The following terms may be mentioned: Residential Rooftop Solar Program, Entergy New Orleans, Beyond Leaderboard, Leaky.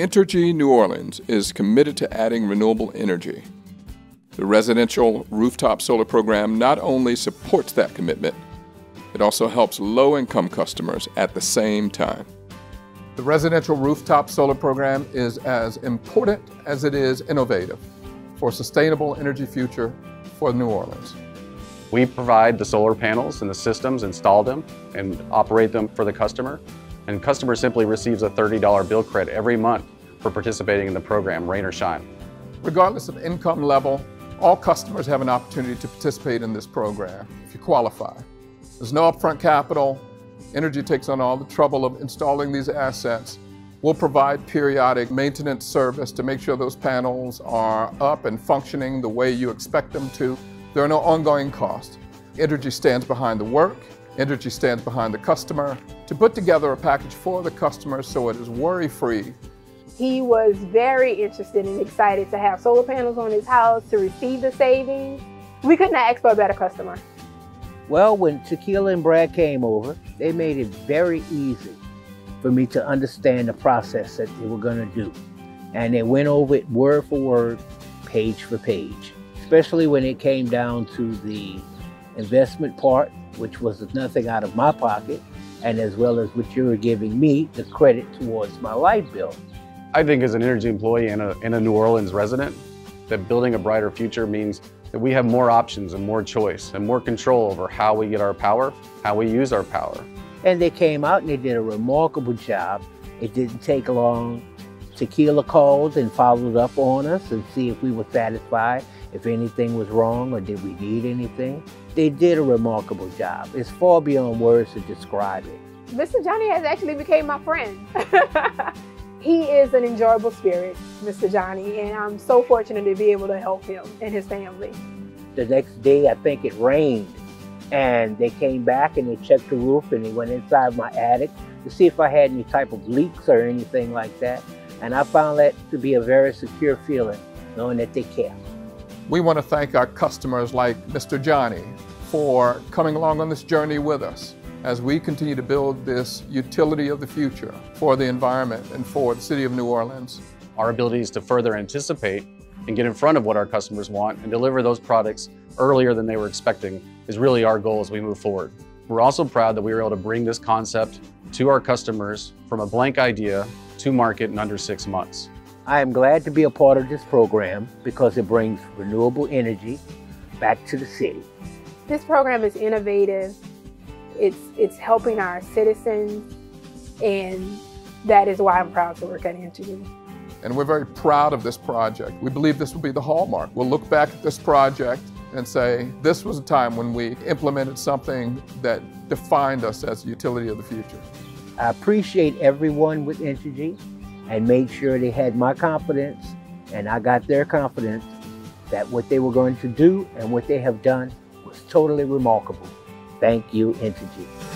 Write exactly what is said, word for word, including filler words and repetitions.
Entergy New Orleans is committed to adding renewable energy. The Residential Rooftop Solar Program not only supports that commitment, it also helps low-income customers at the same time. The Residential Rooftop Solar Program is as important as it is innovative for a sustainable energy future for New Orleans. We provide the solar panels and the systems, install them, and operate them for the customer. And customer simply receives a thirty dollar bill credit every month for participating in the program, rain or shine. Regardless of income level, all customers have an opportunity to participate in this program if you qualify. There's no upfront capital. Entergy takes on all the trouble of installing these assets. We'll provide periodic maintenance service to make sure those panels are up and functioning the way you expect them to. There are no ongoing costs. Entergy stands behind the work. Entergy stands behind the customer to put together a package for the customer so it is worry-free. He was very interested and excited to have solar panels on his house, to receive the savings. We couldn't ask for a better customer. Well, when Shaquilla and Brad came over, they made it very easy for me to understand the process that they were going to do. And they went over it word for word, page for page, especially when it came down to the investment part, which was nothing out of my pocket, and as well as what you were giving me, the credit towards my light bill. I think as an Entergy employee and a, and a New Orleans resident, that building a brighter future means that we have more options and more choice and more control over how we get our power, how we use our power. And they came out and they did a remarkable job. It didn't take long. Shaquilla called and followed up on us and see if we were satisfied, if anything was wrong or did we need anything. They did a remarkable job. It's far beyond words to describe it. Mister Johnny has actually became my friend. He is an enjoyable spirit, Mister Johnny, and I'm so fortunate to be able to help him and his family. The next day, I think it rained, and they came back and they checked the roof and they went inside my attic to see if I had any type of leaks or anything like that. And I found that to be a very secure feeling, knowing that they care. We want to thank our customers like Mister Johnny for coming along on this journey with us as we continue to build this utility of the future for the environment and for the city of New Orleans. Our ability is to further anticipate and get in front of what our customers want and deliver those products earlier than they were expecting is really our goal as we move forward. We're also proud that we were able to bring this concept to our customers from a blank idea to market in under six months. I am glad to be a part of this program because it brings renewable energy back to the city. This program is innovative. It's, it's helping our citizens, and that is why I'm proud to work at Entergy. And we're very proud of this project. We believe this will be the hallmark. We'll look back at this project and say, this was a time when we implemented something that defined us as a utility of the future. I appreciate everyone with Entergy and made sure they had my confidence and I got their confidence that what they were going to do and what they have done was totally remarkable. Thank you, Entergy.